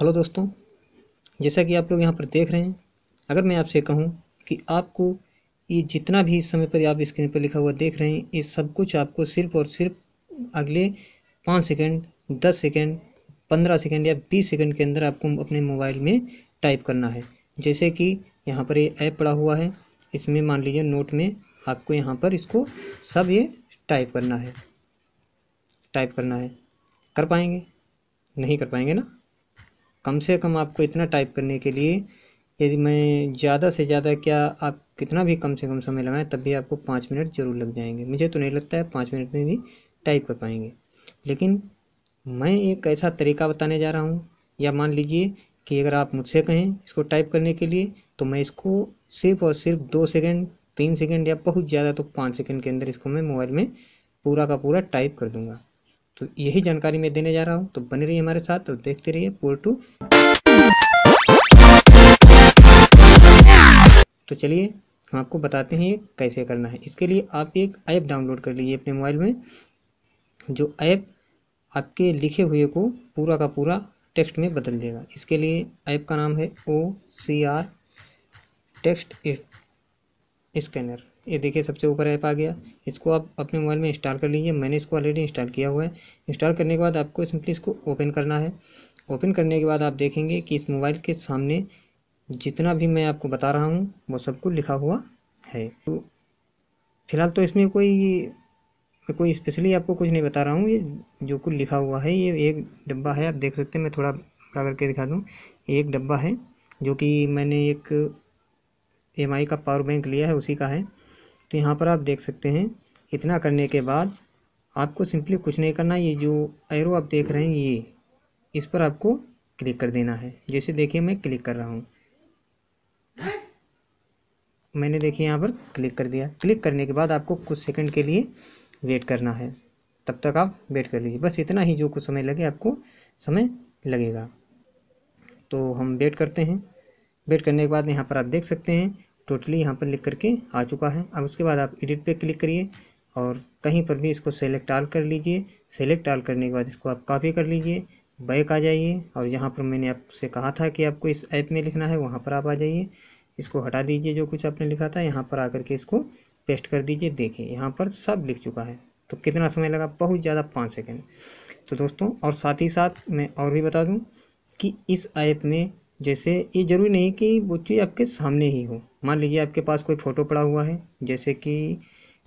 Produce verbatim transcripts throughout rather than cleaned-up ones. Hello दोस्तों, जैसा कि आप लोग यहाँ पर देख रहे हैं, अगर मैं आपसे कहूँ कि आपको ये जितना भी इस समय पर आप स्क्रीन पर लिखा हुआ देख रहे हैं, ये सब कुछ आपको सिर्फ़ और सिर्फ अगले पाँच सेकेंड, दस सेकेंड, पंद्रह सेकेंड या बीस सेकेंड के अंदर आपको अपने मोबाइल में टाइप करना है। जैसे कि यहाँ पर ये ऐप पड़ा हुआ है, इसमें मान लीजिए नोट में आपको यहाँ पर इसको सब ये टाइप करना है, टाइप करना है। कर पाएंगे? नहीं कर पाएंगे ना। कम से कम आपको इतना टाइप करने के लिए, यदि मैं ज़्यादा से ज़्यादा क्या आप कितना भी कम से कम समय लगाएं, तब भी आपको पाँच मिनट ज़रूर लग जाएंगे। मुझे तो नहीं लगता है पाँच मिनट में भी टाइप कर पाएंगे, लेकिन मैं एक ऐसा तरीका बताने जा रहा हूँ, या मान लीजिए कि अगर आप मुझसे कहें इसको टाइप करने के लिए, तो मैं इसको सिर्फ़ और सिर्फ दो सेकेंड, तीन सेकेंड या बहुत ज़्यादा तो पाँच सेकेंड के अंदर इसको मैं मोबाइल में पूरा का पूरा टाइप कर दूँगा। तो यही जानकारी मैं देने जा रहा हूँ, तो बने रहिए हमारे साथ और देखते रहिए पोर्टू। तो चलिए हम आपको बताते हैं ये कैसे करना है। इसके लिए आप एक ऐप डाउनलोड कर लीजिए अपने मोबाइल में, जो ऐप आपके लिखे हुए को पूरा का पूरा टेक्स्ट में बदल देगा। इसके लिए ऐप का नाम है O C R text scanner. ये देखिए सबसे ऊपर ऐप आ गया। इसको आप अपने मोबाइल में इंस्टॉल कर लीजिए। मैंने इसको ऑलरेडी इंस्टॉल किया हुआ है। इंस्टॉल करने के बाद आपको सिंपली इसको ओपन करना है। ओपन करने के बाद आप देखेंगे कि इस मोबाइल के सामने जितना भी मैं आपको बता रहा हूँ वो सब कुछ लिखा हुआ है। तो फिलहाल तो इसमें कोई कोई स्पेशली आपको कुछ नहीं बता रहा हूँ। ये जो कुछ लिखा हुआ है, ये एक डब्बा है, आप देख सकते हैं। मैं थोड़ा बड़ा करके दिखा दूँ। एक डब्बा है जो कि मैंने एक एम आई का पावर बैंक लिया है, उसी का है। तो यहाँ पर आप देख सकते हैं। इतना करने के बाद आपको सिंपली कुछ नहीं करना। ये जो एरो आप देख रहे हैं, ये इस पर आपको क्लिक कर देना है। जैसे देखिए मैं क्लिक कर रहा हूँ, मैंने देखिए यहाँ पर क्लिक कर दिया। क्लिक करने के बाद आपको कुछ सेकंड के लिए वेट करना है। तब तक आप वेट कर लीजिए, बस इतना ही। जो कुछ समय लगे आपको समय लगेगा। तो हम वेट करते हैं। वेट करने के बाद यहाँ पर आप देख सकते हैं टोटली यहाँ पर लिख करके आ चुका है। अब उसके बाद आप एडिट पे क्लिक करिए और कहीं पर भी इसको सेलेक्ट ऑल कर लीजिए। सेलेक्ट ऑल करने के बाद इसको आप कॉपी कर लीजिए, बैक आ जाइए और जहाँ पर मैंने आपसे कहा था कि आपको इस ऐप में लिखना है वहाँ पर आप आ जाइए। इसको हटा दीजिए जो कुछ आपने लिखा था। यहाँ पर आकर के इसको पेस्ट कर दीजिए। देखिए यहाँ पर सब लिख चुका है। तो कितना समय लगा? बहुत ज़्यादा पाँच सेकेंड। तो दोस्तों, और साथ ही साथ मैं और भी बता दूँ कि इस ऐप में जैसे ये ज़रूरी नहीं कि वो चीज़ आपके सामने ही हो। मान लीजिए आपके पास कोई फ़ोटो पड़ा हुआ है, जैसे कि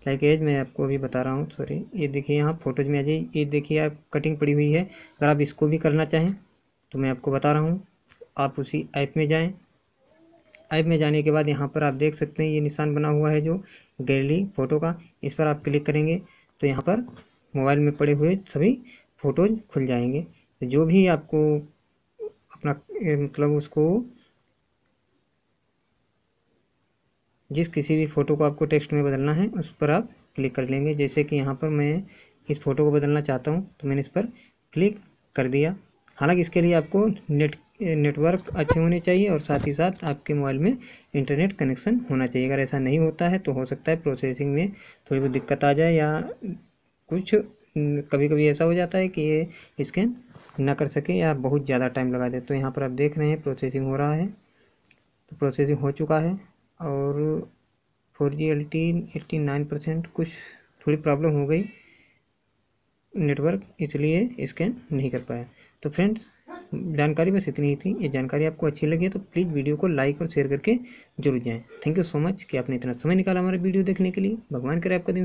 लाइक एज मैं आपको अभी बता रहा हूँ। सॉरी, ये देखिए यहाँ फ़ोटोज में आ जाइए। ये देखिए आप कटिंग पड़ी हुई है। अगर आप इसको भी करना चाहें तो मैं आपको बता रहा हूँ, आप उसी ऐप में जाएं। ऐप में जाने के बाद यहाँ पर आप देख सकते हैं ये निशान बना हुआ है जो गैलरी फ़ोटो का, इस पर आप क्लिक करेंगे तो यहाँ पर मोबाइल में पड़े हुए सभी फ़ोटोज खुल जाएंगे। जो भी आपको अपना मतलब उसको जिस किसी भी फ़ोटो को आपको टेक्स्ट में बदलना है उस पर आप क्लिक कर लेंगे। जैसे कि यहाँ पर मैं इस फ़ोटो को बदलना चाहता हूँ तो मैंने इस पर क्लिक कर दिया। हालांकि इसके लिए आपको नेट नेटवर्क अच्छे होने चाहिए और साथ ही साथ आपके मोबाइल में इंटरनेट कनेक्शन होना चाहिए। अगर ऐसा नहीं होता है तो हो सकता है प्रोसेसिंग में थोड़ी बहुत दिक्कत आ जाए, या कुछ कभी कभी ऐसा हो जाता है कि ये स्कैन ना कर सके या बहुत ज़्यादा टाइम लगा दे। तो यहाँ पर आप देख रहे हैं प्रोसेसिंग हो रहा है। तो प्रोसेसिंग हो चुका है और four G L T eighty nine percent कुछ थोड़ी प्रॉब्लम हो गई नेटवर्क, इसलिए स्कैन नहीं कर पाया। तो फ्रेंड्स, जानकारी बस इतनी ही थी। ये जानकारी आपको अच्छी लगी तो प्लीज़ वीडियो को लाइक और शेयर करके जरूर जाएँ। थैंक यू सो मच कि आपने इतना समय निकाला हमारे वीडियो देखने के लिए। भगवान करे आपका दिन